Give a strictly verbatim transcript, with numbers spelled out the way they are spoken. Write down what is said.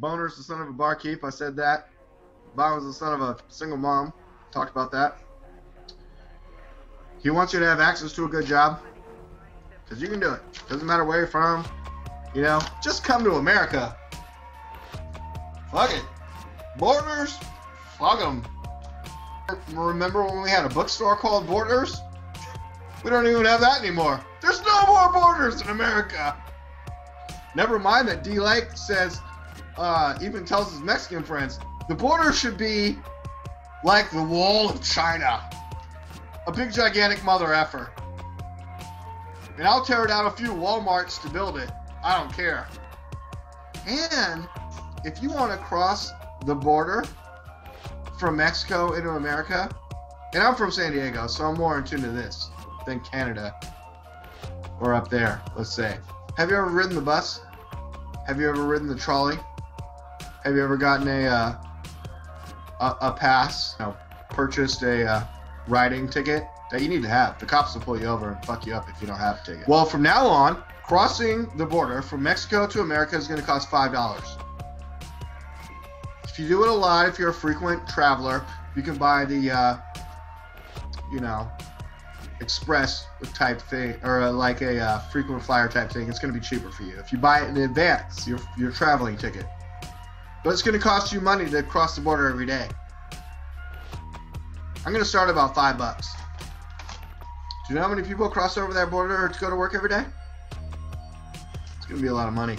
Boehner's the son of a barkeep. I said that. Obama's the son of a single mom. Talked about that. He wants you to have access to a good job, because you can do it. Doesn't matter where you're from. You know, just come to America. Fuck it. Borders? Fuck them. Remember when we had a bookstore called Borders? We don't even have that anymore. There's no more Borders in America. Never mind that D-Lake says, uh, even tells his Mexican friends, the border should be like the Wall of China. A big, gigantic mother effer. And I'll tear down a few Walmarts to build it. I don't care. And if you want to cross the border from Mexico into America, and I'm from San Diego, so I'm more in tune to this than Canada or up there, let's say. Have you ever ridden the bus? Have you ever ridden the trolley? Have you ever gotten a uh, a, a pass? You know, purchased a uh, riding ticket that you need to have. The cops will pull you over and fuck you up if you don't have a ticket. Well, from now on, crossing the border from Mexico to America is going to cost five dollars. If you do it a lot, if you're a frequent traveler, you can buy the, uh, you know, express type thing, or like a uh, frequent flyer type thing. It's going to be cheaper for you. If you buy it in advance, your, your traveling ticket. But it's going to cost you money to cross the border every day. I'm going to start about five bucks. Do you know how many people cross over that border to go to work every day? It's going to be a lot of money.